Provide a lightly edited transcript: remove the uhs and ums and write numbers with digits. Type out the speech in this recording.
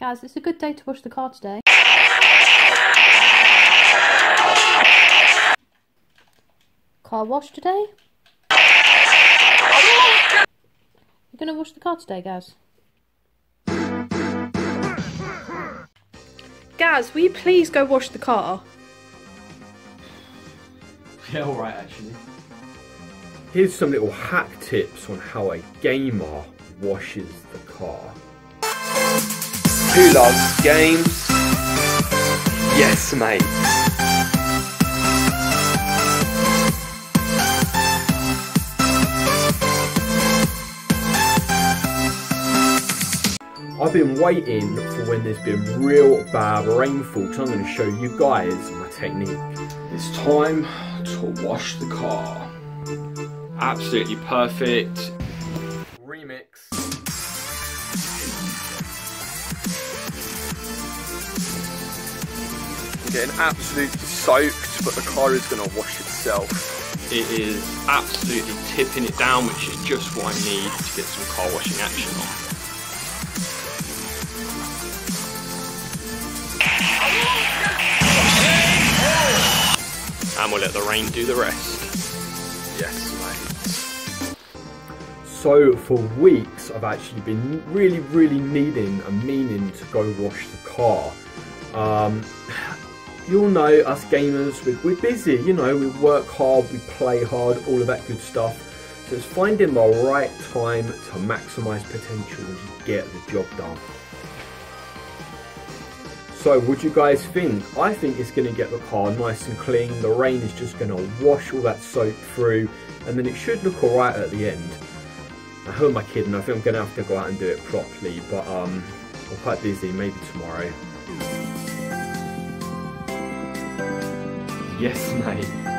Guys, it's a good day to wash the car today. Car wash today? You're gonna wash the car today, Gaz? Gaz, will you please go wash the car? Yeah, alright actually. Here's some little hack tips on how a gamer washes the car. Who loves games? Yes, mate. I've been waiting for when there's been real bad rainfall because I'm going to show you guys my technique. It's time to wash the car. Absolutely perfect. Getting absolutely soaked, but the car is going to wash itself. It is absolutely tipping it down, which is just what I need to get some car washing action on. And we'll let the rain do the rest. Yes, mate. So for weeks, I've actually been really needing and meaning to go wash the car. You'll know us gamers, we're busy, you know, we work hard, we play hard, all of that good stuff. So it's finding the right time to maximise potential and get the job done. So what do you guys think? I think it's going to get the car nice and clean, the rain is just going to wash all that soap through, and then it should look alright at the end. Now, who am I kidding? I think I'm going to have to go out and do it properly, but I'm quite busy, maybe tomorrow. Yes, mate.